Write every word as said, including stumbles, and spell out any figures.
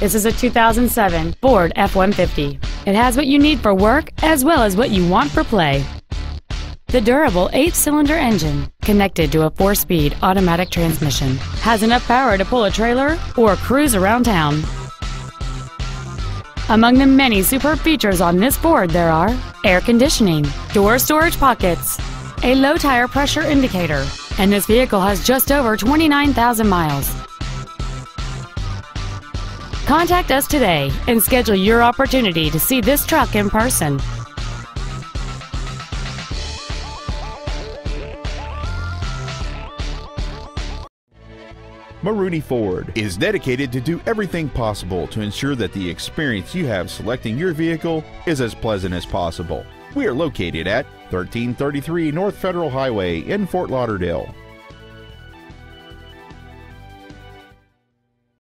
This is a two thousand seven Ford F one fifty. It has what you need for work as well as what you want for play. The durable eight-cylinder engine, connected to a four-speed automatic transmission, has enough power to pull a trailer or cruise around town. Among the many superb features on this Ford there are air conditioning, door storage pockets, a low tire pressure indicator, and this vehicle has just over twenty-nine thousand miles. Contact us today and schedule your opportunity to see this truck in person. Maroone Ford is dedicated to do everything possible to ensure that the experience you have selecting your vehicle is as pleasant as possible. We are located at thirteen thirty-three North Federal Highway in Fort Lauderdale.